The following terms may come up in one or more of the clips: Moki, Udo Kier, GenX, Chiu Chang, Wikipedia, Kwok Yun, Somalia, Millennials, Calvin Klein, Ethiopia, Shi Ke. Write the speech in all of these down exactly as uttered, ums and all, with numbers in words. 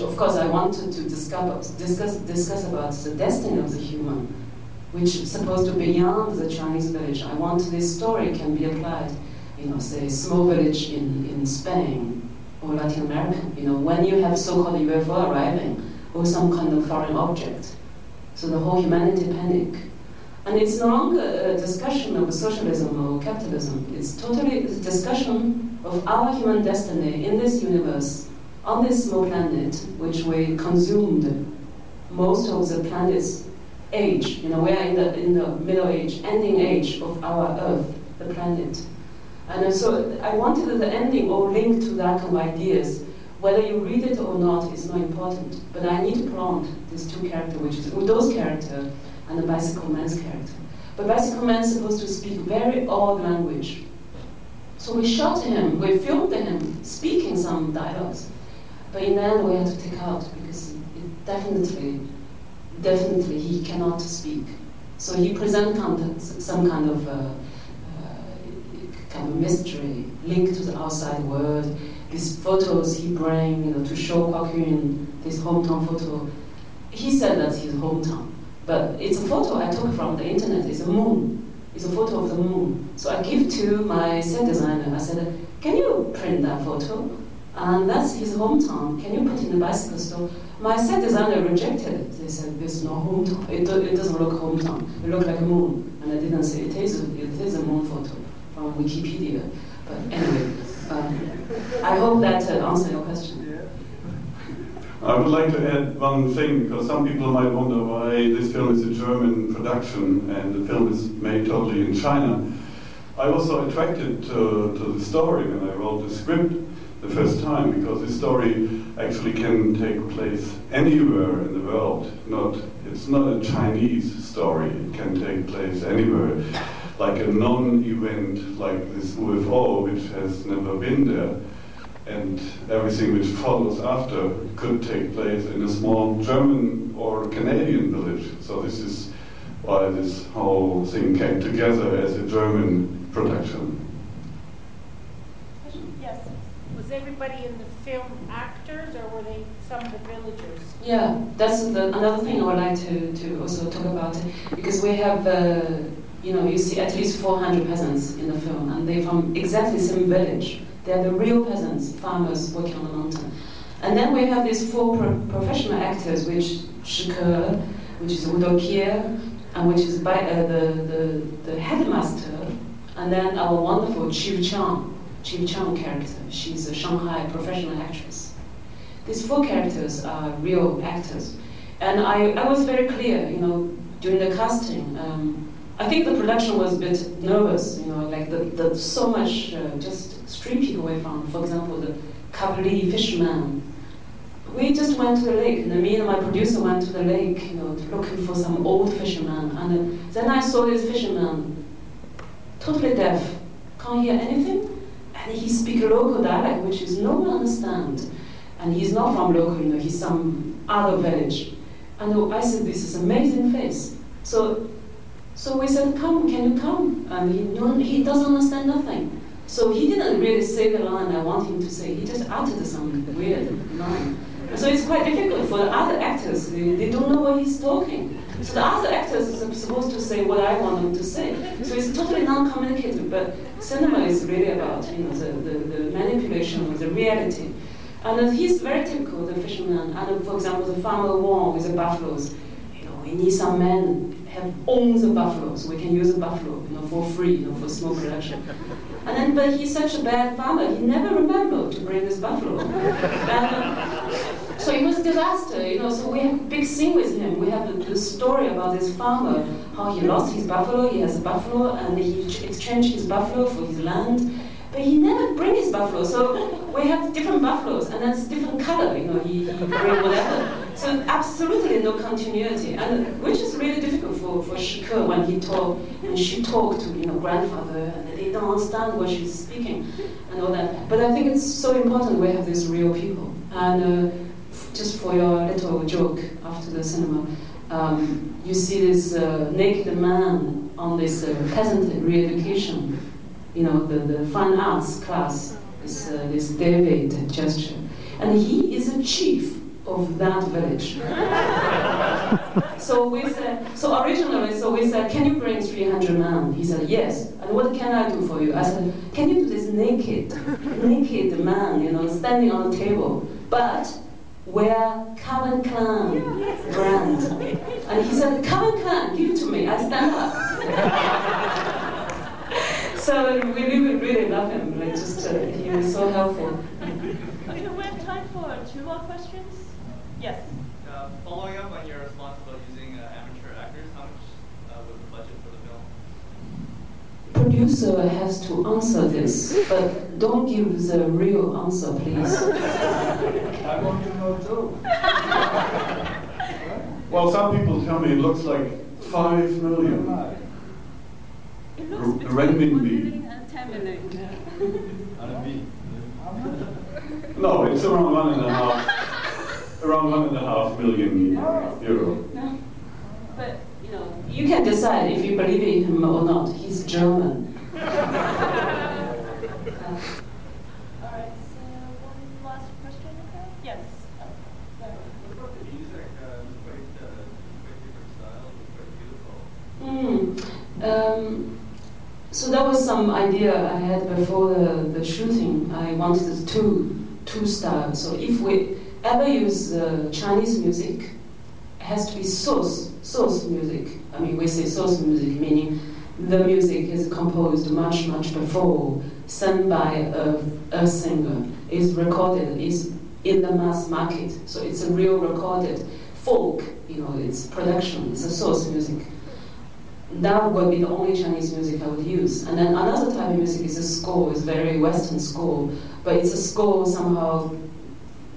Of course, I wanted to discuss, discuss, discuss about the destiny of the human, which is supposed to be beyond the Chinese village. I want this story can be applied, you know, say, small village in, in Spain or Latin America. You know, when you have so-called U F O arriving or some kind of foreign object, so the whole humanity panic. And it's no longer a discussion of socialism or capitalism. It's totally a discussion of our human destiny in this universe, on this small planet, which we consumed most of the planet's age. You know, we are in the, in the middle age, ending age of our Earth, the planet. And so I wanted the ending or link to that kind of ideas. Whether you read it or not is not important, but I need to prompt these two characters, which is Udo's character and the bicycle man's character. But bicycle man is supposed to speak very odd language. So we shot him, we filmed him speaking some dialogues. But in the end, we had to take out because it definitely, definitely he cannot speak. So he presents some kind of, uh, uh, kind of mystery linked to the outside world. These photos he brings, you know, to show Kwakun, this hometown photo. He said that's his hometown, but it's a photo I took from the internet. It's a moon. It's a photo of the moon. So I give to my set designer. I said, "Can you print that photo? And that's his hometown. Can you put in the bicycle store?" My set designer rejected it. They said, "There's no hometown. It, do, it doesn't look hometown. It looks like a moon." And I didn't say it is. It is a moon photo from Wikipedia. But anyway, uh, I hope that uh, answered your question. I would like to add one thing, because some people might wonder why this film is a German production and the film is made totally in China. I was so attracted to, to the story when I wrote the script the first time, because this story actually can take place anywhere in the world. Not, it's not a Chinese story, it can take place anywhere. Like a non-event like this U F O, which has never been there, and everything which follows after could take place in a small German or Canadian village. So this is why this whole thing came together as a German production. Yes. Was everybody in the film actors, or were they some of the villagers? Yeah, that's the, another thing I would like to, to also talk about, because we have, uh, you know, you see at least four hundred peasants in the film, and they're from exactly the same village. They're the real peasants, farmers working on the mountain. And then we have these four pro professional actors, which Shi Ke, which is Udo Kier, and which is by, uh, the, the, the headmaster, and then our wonderful Chiu Chang, Chiu Chang character. She's a Shanghai professional actress. These four characters are real actors. And I, I was very clear, you know, during the casting. Um, I think the production was a bit nervous, you know, like the, the so much uh, just stripping away from, for example, the Kavli fisherman. We just went to the lake, and me and my producer went to the lake, you know, looking for some old fisherman. And uh, then I saw this fisherman, totally deaf, can't hear anything, and he speaks local dialect, which is no one understands. And he's not from local, you know, he's some other village. And I said, this is amazing face. So. So we said, come, can you come? And he, no, he doesn't understand nothing. So he didn't really say the line I want him to say. He just uttered some weird line. And so it's quite difficult for the other actors. They, they don't know what he's talking. So the other actors are supposed to say what I want them to say. So it's totally non-communicative. But cinema is really about, you know, the, the, the manipulation of the reality. And he's very typical, the fisherman. And for example, the farmer Wong with the buffaloes. You know, we need some men. Have owns the buffaloes. We can use a buffalo, you know, for free, you know, for small production. And then, but he's such a bad farmer. He never remembered to bring this buffalo. And so it was a disaster, you know. So we have a big scene with him. We have the, the story about this farmer, how he lost his buffalo. He has a buffalo, and he exchanged his buffalo for his land. But he never brings his buffalo. So we have different buffaloes, and that's different color, you know. He, he brings whatever. So absolutely no continuity, and which is really difficult for, for Shi Ke when he talk and she talked to, you know, grandfather, and they don't understand what she's speaking and all that. But I think it's so important we have these real people. And uh, just for your little joke after the cinema, um, you see this uh, naked man on this uh, peasant re-education, you know, the, the fine arts class, this, uh, this David gesture, and he is a chief of that village. So we said, so originally, so we said, can you bring three hundred men? He said, yes. And what can I do for you? I said, can you do this naked, naked man, you know, standing on the table, but wear Calvin Klein brand. And he said, Calvin Klein, give it to me. I stand up. So we really, really love him. Like, just, uh, he was so helpful. We have time for two more questions. Yes. Uh, following up on your response about using uh, amateur actors, how much uh, was the budget for the film? Producer has to answer this, but don't give the real answer, please. I want to know too. Well, some people tell me it looks like five million. It looks between one million and ten million. I No, it's around one and a half. Around one and a half million no. euro. No. But, you know, you can decide if you believe in him or not. He's German. uh, Alright, so one last question, okay? Yes. Oh, what about the music? Uh, it's quite, uh, quite different style, it's quite beautiful. Mm, um, so that was some idea I had before the, the shooting. I wanted two, two styles. So if we ever use uh, Chinese music, it has to be source, source music. I mean, we say source music, meaning the music is composed much, much before, sung by a, a singer, is recorded, is in the mass market. So it's a real recorded folk, you know, it's production, it's a source music. That would be the only Chinese music I would use. And then another type of music is a score, it's very Western score, but it's a score somehow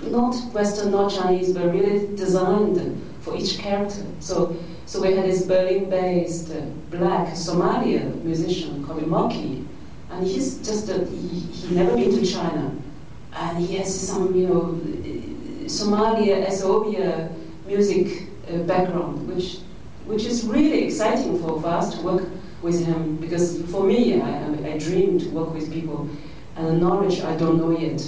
not Western, not Chinese, but really designed for each character. So, so we had this Berlin-based black Somalia musician called Moki, and he's just a, he, he never been to China, and he has some you know Somalia, Ethiopia music uh, background, which which is really exciting for, for us to work with him, because for me, I, I dream to work with people and the knowledge I don't know yet,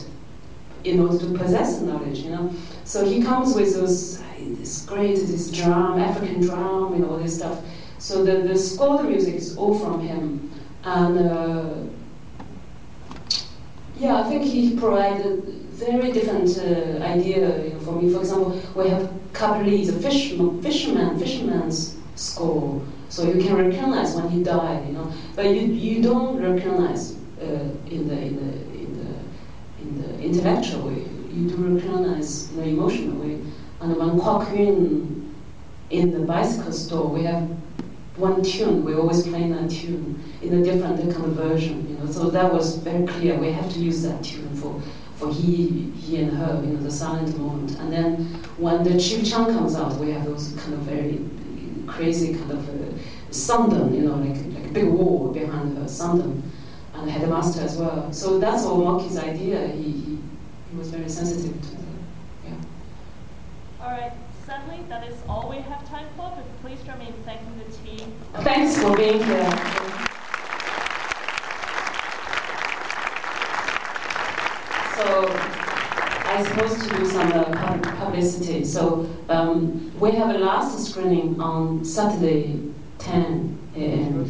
in order to possess knowledge, you know. So he comes with those, this great, this drum, African drum, and all this stuff. So the, the score, the music is all from him. And uh, yeah, I think he provided very different uh, idea you know, for me. For example, we have Kabli, the fish, fisherman, fisherman's score. So you can recognize when he died, you know. But you, you don't recognize uh, in the, in the in the intellectual way, you do recognize in the emotional way. And when Kwok Yun in the bicycle store, we have one tune, we always play that tune in a different kind of version, you know. So that was very clear, we have to use that tune for, for he, he and her, you know, the silent moment. And then when the Chiu Chang comes out, we have those kind of very crazy kind of uh, sundown, you know, like, like a big wall behind her, sundown. And had a master as well. So that's all Moki's idea. He, he, he was very sensitive to that. Yeah. All right, sadly, that is all we have time for, but please remain thanking the team. Thanks for being here. So I supposed to do some uh, publicity. So um, we have a last screening on Saturday, ten A M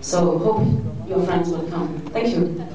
So hope your friends will come. Thank you.